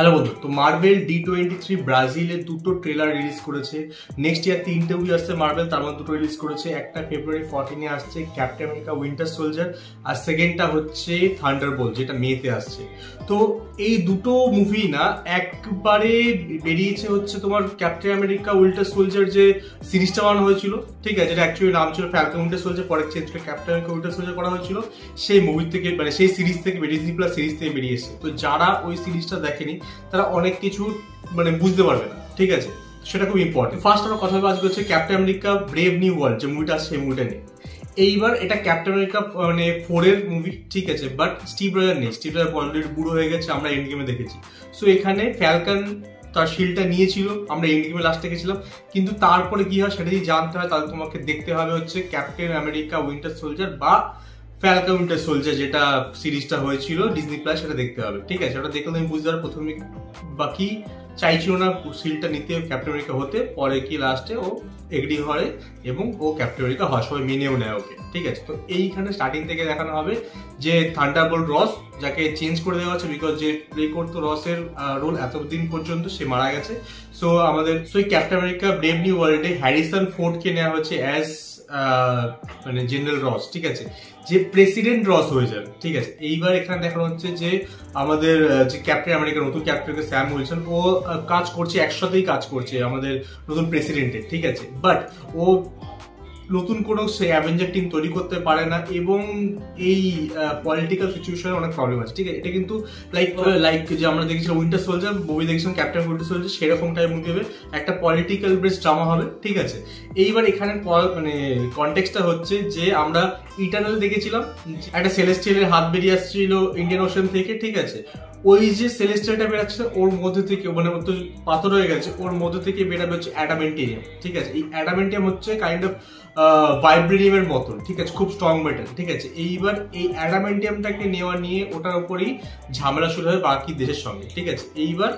Hello বন্ধু, তো Marvel D23 ব্রাজিলের দুটো ট্রেলার রিলিজ করেছে। নেক্সট ইয়ার তিনটে উই আসছে মার্ভেল, তার মধ্যে দুটো রিলিজ করেছে। একটা ফেব্রুয়ারি 14 আসছে ক্যাপ্টেন আমেরিকা উইন্টার সোলজার, আর সেকেন্ডটা হচ্ছে থান্ডারবোল্ট, যেটা মেতে আসছে। তো এই দুটো মুভি না একবারে বেরিয়েছে। হচ্ছে তোমার ক্যাপ্টেন আমেরিকা উইন্টার সোলজার যে সিরিজটা বানানো হয়েছিল, ঠিক আছে, যেটা অ্যাকচুয়ালি নাম ছিল ফ্যালকন উইন্টার সোলজার, পরে চেঞ্জ করে ক্যাপ্টেন আমেরিকা উইন্টার সোলজার করা হয়েছিল। সেই মুভি থেকে মানে সেই সিরিজ থেকে ডিজনি প্লাস সিরিজ থেকে বেরিয়েছে। তো যারা ওই সিরিজটা দেখেনি তারা অনেক কিছু মানে বুঝতে পারবে না, ঠিক আছে, সেটা খুব ইম্পর্টেন্ট। ফার্স্ট আমার কথা আজকে হচ্ছে Captain America brave new world যে মুভিটা আছে, সেই মুভিটা নিয়ে। এইবার এটা ক্যাপ্টেন আমেরিকা মানে 4 এর মুভি, ঠিক আছে, বাট স্টিভ রজার নেই। স্টিভ রজার অলরেডি বুড়ো হয়ে গেছে, আমরা এন্ড গেমে দেখেছি। সো এখানে ফ্যালকন তার শিল্ডটা নিয়েছিল, আমরা এন্ড গেমে লাস্টে গেছিলাম, কিন্তু তারপরে কি হয় সেটা যদি জানতে হয় তাহলে তোমাকে দেখতে হবে হচ্ছে ক্যাপ্টেন আমেরিকা উইন্টার সোলজার বা ফ্যালকন উইন্টার সোলজার, যেটা সিরিজটা হয়েছিল ডিজনি প্লাস, সেটা দেখতে হবে, ঠিক আছে। ওটা দেখলে তুমি বুঝতে পারো প্রথমে বাকি চাইছিল না সিলটা নিতে ক্যাপ্টেন আমেরিকা হতে, পরে কি লাস্টে ও এগ্রি হয় এবং ও ক্যাপ্টেন আমেরিকা হয়, সবাই মেনেও নেয় ওকে, ঠিক আছে। তো এইখানে স্টার্টিং থেকে দেখানো হবে যে থান্ডারবোল্ট রস, যাকে চেঞ্জ করে দেওয়া হচ্ছে বিকজ যে প্লে করতো রসের রোল এতদিন পর্যন্ত, সে মারা গেছে। সো আমাদের ক্যাপ্টেন আমেরিকা ব্রেভ নিউ ওয়ার্ল্ডে হ্যারিসন ফোর্ডকে নেওয়া হচ্ছে অ্যাজ মানে জেনারেল রস, ঠিক আছে, যে প্রেসিডেন্ট রস হয়ে যাবে, ঠিক আছে। এইবার এখানে দেখানো হচ্ছে যে আমাদের যে ক্যাপ্টেন আমেরিকা নতুন ক্যাপ্টেন স্যাম উইলসন, ও কাজ করছে, একসাথেই কাজ করছে আমাদের নতুন প্রেসিডেন্টের, ঠিক আছে, বাট ও নতুন কোনো সে অ্যাভেঞ্জার টিম তৈরি করতে পারে না এবং এই পলিটিক্যাল সিচুয়েশনে অনেক প্রবলেম আছে, ঠিক আছে। এটা কিন্তু লাইক যে আমরা দেখেছিলাম উইন্টার সোলজার মুভি, দেখেছিলাম ক্যাপ্টেন উইন্টার সোলজার, সেরকম টাইপ মুভি হবে, একটা পলিটিক্যাল বেস ড্রামা হবে, ঠিক আছে। এইবার এখানে মানে কনটেক্সটা হচ্ছে যে আমরা ইটারনাল দেখেছিলাম, একটা সেলেস্টিয়ালের হাত বেরিয়ে আসছিল ইন্ডিয়ান ওশান থেকে, ঠিক আছে। ওই যে সেলেস্টিয়ালটা বেরাচ্ছে ওর মধ্যে থেকে, মানে পাথর হয়ে গেছে, ওর মধ্যে থেকে বেরাবে হচ্ছে অ্যাডামেন্টিয়াম, ঠিক আছে। এই অ্যাডামেন্টিয়াম হচ্ছে কাইন্ড অফ ভাইব্রেনিয়ামের মতন, ঠিক আছে, খুব স্ট্রং মেটাল, ঠিক আছে। এইবার এই অ্যাডামেন্টিয়ামটাকে নেওয়া নিয়ে ওটার উপরেই ঝামেলা শুরু হয় বাকি দেশের সঙ্গে, ঠিক আছে। এইবার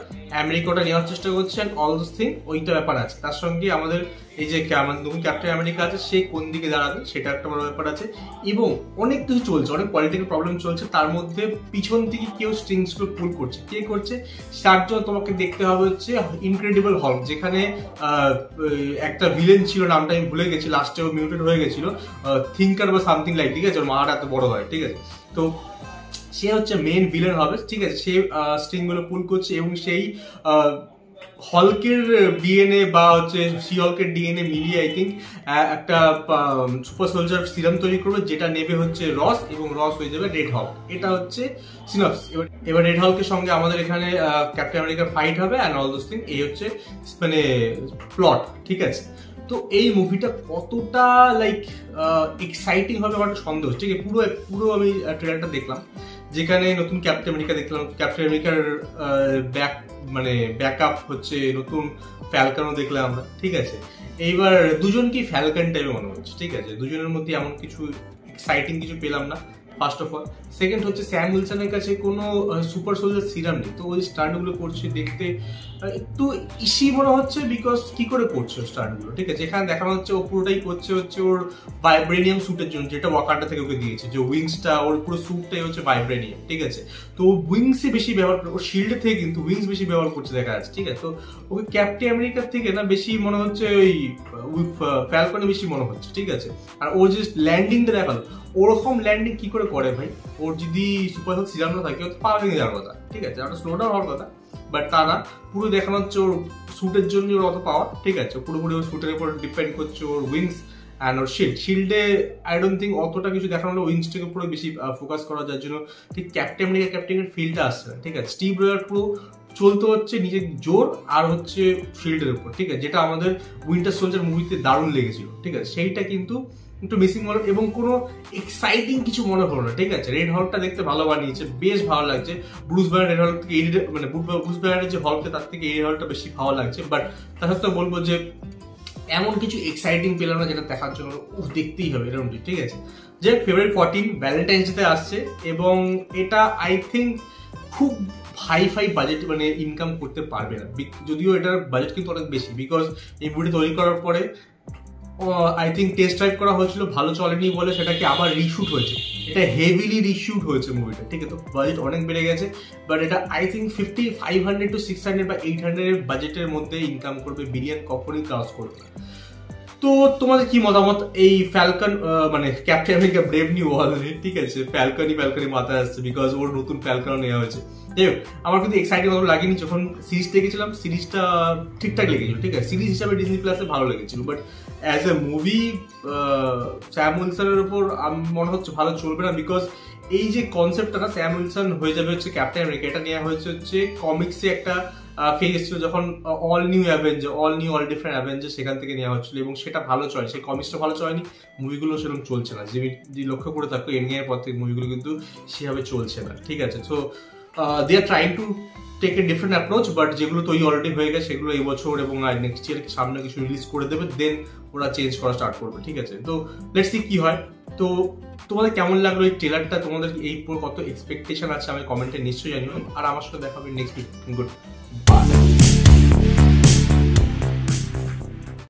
আমেরিকা ওটা নেওয়ার চেষ্টা করছে, অল দিস থিং ওইটা ব্যাপার আছে। তার সঙ্গে আমাদের এই যে নতুন ক্যাপ্টেন আমেরিকা আছে, সে কোন দিকে দাঁড়াবে সেটা একটা বড় ব্যাপার আছে, এবং অনেক কিছু চলছে, অনেক পলিটিক্যাল প্রবলেম চলছে। তার মধ্যে পিছন থেকে কেউ স্ট্রিংসগুলো পুল করছে, কে করছে তার জন্য তোমাকে দেখতে হবে হচ্ছে ইনক্রেডিবল হল্ক, যেখানে একটা ভিলেন ছিল, নামটা আমি ভুলে গেছি, লাস্টেও মিউটেড হয়ে গেছিল, থিঙ্কার বা সামথিং লাইক, ঠিক আছে, ওর মাটা এত বড় হয়, ঠিক আছে। তো সে হচ্ছে মেন ভিলেন হবে, ঠিক আছে, সে স্ট্রিংগুলো পুল করছে এবং সেই হলকের DNA বা হচ্ছে শি-হল্কের DNA মিলিয়ে আই থিঙ্ক একটা সুপার সোলজার সিরাম তৈরি করবে, যেটা নেবে হচ্ছে রস এবং রস হয়ে যাবে রেড হক। এটা হচ্ছে সিনপসিস। এবার রেড হকের সঙ্গে আমাদের এখানে ক্যাপ্টেন আমেরিকার ফাইট হবে অ্যান্ড অল দোজ থিং, এই হচ্ছে মানে প্লট, ঠিক আছে। তো এই মুভিটা কতটা লাইক এক্সাইটিং হবে আমার একটা সন্দেহ, ঠিক আছে। পুরো আমি ট্রেলারটা দেখলাম, যেখানে নতুন ক্যাপ্টেন আমেরিকা দেখলাম, ক্যাপ্টেন আমেরিকার ব্যাকআপ হচ্ছে নতুন ফ্যালকনও দেখলাম আমরা, ঠিক আছে। এইবার দুজনকেই ফ্যালকন টাইপে মনে হচ্ছে, ঠিক আছে, দুজনের মধ্যে এমন কিছু এক্সাইটিং কিছু পেলাম না। ফার্স্ট অফ অল, সেকেন্ড হচ্ছে স্যাম উইলসনের কাছে কোনো সুপার সোলজার সিরাম নেই, তো ওই স্টান্টগুলো করছে দেখতে একটু ইসি মনে হচ্ছে, বিকজ কী করে করছে স্টান্টগুলো, ঠিক আছে। এখানে দেখানো হচ্ছে ও পুরোটাই করছে হচ্ছে ওর ভাইব্রেনিয়াম স্যুটের জন্য, যেটা ওয়াকান্ডা থেকে ওকে দিয়েছে, যে উইংসটা, ওর পুরো স্যুটটাই হচ্ছে ভাইব্রেনিয়াম, ঠিক আছে। তো উইংসই বেশি ব্যবহার করে, ওর শিল্ড থেকে কিন্তু উইংস বেশি ব্যবহার করছে দেখা যাচ্ছে, ঠিক আছে। তো ওকে ক্যাপ্টেন আমেরিকার থেকে না বেশি মনে হচ্ছে ওই ফ্যালকনে বেশি মনে হচ্ছে, ঠিক আছে। আর ও যে ল্যান্ডিংটা দেখালো, ওরকম ল্যান্ডিং কি করে করে ভাই, ওর যদি সুপার সোলজার সিরাম না থাকে ও তো পা ভেঙে যাওয়ার কথা, ঠিক আছে, ওটা স্লো ডাউন হওয়ার কথা, বাট তা না, পুরো দেখানো হচ্ছে ওর স্যুটের জন্য ওর অত পাওয়ার, ঠিক আছে, পুরোপুরি ওর স্যুটের উপর ডিপেন্ড করছে ওর উইংস অ্যান্ড ওর শিল্ড। শিল্ডে আই ডোন্ট থিঙ্ক অতটা কিছু দেখানো হলো, উইংসটাকে পুরো বেশি ফোকাস করা, যার জন্য ঠিক ক্যাপ্টেন আমেরিকা ক্যাপ্টেনের ফিল্ডটা আসছে না, ঠিক আছে। স্টিভ রজার পুরো চলতে হচ্ছে নিজের জোর আর হচ্ছে শিল্ডের উপর, ঠিক আছে, যেটা আমাদের উইন্টার সোলজার মুভিতে দারুণ লেগেছিল, ঠিক আছে, সেইটা কিন্তু একটু মিসিং হলো এবং কোনো এক্সাইটিং কিছু মনে হলো না, ঠিক আছে। রেড হল্কটা দেখতে ভালো বানিয়েছে, বেশ ভালো লাগছে, ব্রুস ব্যানার রেড হল্ক থেকে মানে ব্রুস ব্যানারের যে হল্কটা তার থেকে এই রেড হল্কটা বেশি ভালো লাগছে, বাট তার সত্ত্বেও বলবো যে এমন কিছু এক্সাইটিং পেলাম না যেটা দেখার জন্য দেখতেই হবে এরকমটি, ঠিক আছে। যে ফেব্রুয়ারি 14 ভ্যালেন্টাইন্স ডেতে আসছে এবং এটা আই থিঙ্ক খুব হাইফাই বাজেট মানে ইনকাম করতে পারবে না, যদিও এটার বাজেট কিন্তু অনেক বেশি, বিকজ এই মুভিটা তৈরি করার পরে আই থিঙ্ক টেস্ট ড্রাইভ করা হয়েছিল, ভালো চলেনি বলে সেটাকে আবার রিশুট হয়েছে। এটা হেভিলি রিশুট হয়েছে মুভিটা, ঠিক আছে, বাজেট অনেক বেড়ে গেছে। বাট এটা আই থিঙ্ক 500 to 600 বা 800 বাজেটের মধ্যে ইনকাম করবে, বিলিয়ন কখনই ক্রস করবে। তো তোমাদের কি মতামত এই ফ্যালকন মানে captain America brave new world? ঠিক আছে, ফ্যালকনই মাথায় আসছে, বিকজ ওর নতুন ফ্যালকনও নেওয়া হয়েছে। যাই হোক, আমার কিন্তু এক্সাইটেড মতো লাগেনি। যখন সিরিজ দেখেছিলাম সিরিজটা ঠিকঠাক লেগেছিল, ঠিক আছে, সিরিজ হিসাবে ডিজনি প্লাসে ভালো লেগেছিল। But as a movie Sam উইলসনের উপর মনে হচ্ছে ভালো চলবে না, বিকজ এই যে কনসেপ্টটা স্যাম উইলসন হয়ে যাবে হচ্ছে ক্যাপ্টেন আমেরিকা, এটা নেওয়া হয়েছে হচ্ছে কমিক্সে একটা ফেজ ছিল যখন অল ডিফারেন্ট অ্যাভেঞ্জার সেখান থেকে নেওয়া হচ্ছিল, এবং সেটা ভালো চলে। সেই কমিক্সটা ভালো চলেনি, মুভিগুলো সেরকম চলছে না, যে লক্ষ্য করে থাকতো এর পর থেকে মুভিগুলো কিন্তু সেভাবে চলছে না, ঠিক আছে। So they are trying to take a different approach, but যেগুলো তো অলরেডি হয়ে গেছে সেগুলো এই বছর এবং নেক্সট ইয়ার সামনে কিছু রিলিজ করে দেবে, দেন ওরা চেঞ্জ করা স্টার্ট করবে, ঠিক আছে। তো লেটস সি কি হয়। তো তোমাদের কেমন লাগলো এই ট্রেলারটা, তোমাদের এই কত এক্সপেকটেশন আছে আমি কমেন্টে নিশ্চয়ই জানিও, আর আমার সাথে দেখা হবে নেক্সট উইক। Good bye.